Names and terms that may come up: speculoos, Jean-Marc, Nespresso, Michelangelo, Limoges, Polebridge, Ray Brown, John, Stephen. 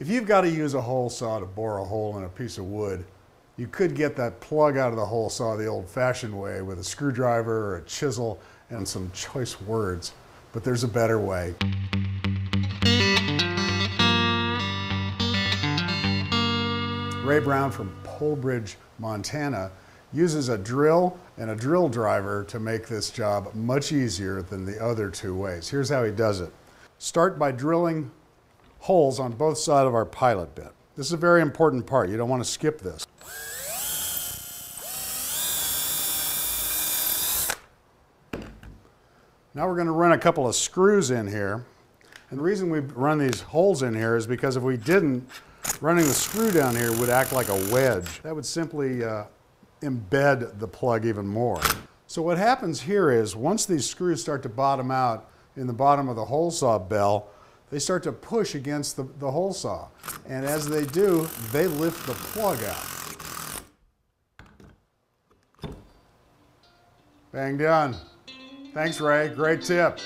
If you've got to use a hole saw to bore a hole in a piece of wood, you could get that plug out of the hole saw the old-fashioned way with a screwdriver or a chisel and some choice words, but there's a better way. Ray Brown from Polebridge, Montana uses a drill and a drill driver to make this job much easier than the other two ways. Here's how he does it. Start by drilling holes on both sides of our pilot bit. This is a very important part. You don't want to skip this. Now we're going to run a couple of screws in here. And the reason we run these holes in here is because if we didn't, running the screw down here would act like a wedge. That would simply embed the plug even more. So what happens here is once these screws start to bottom out in the bottom of the hole saw bell, they start to push against the hole saw. And as they do, they lift the plug out. Bang done. Thanks, Ray. Great tip.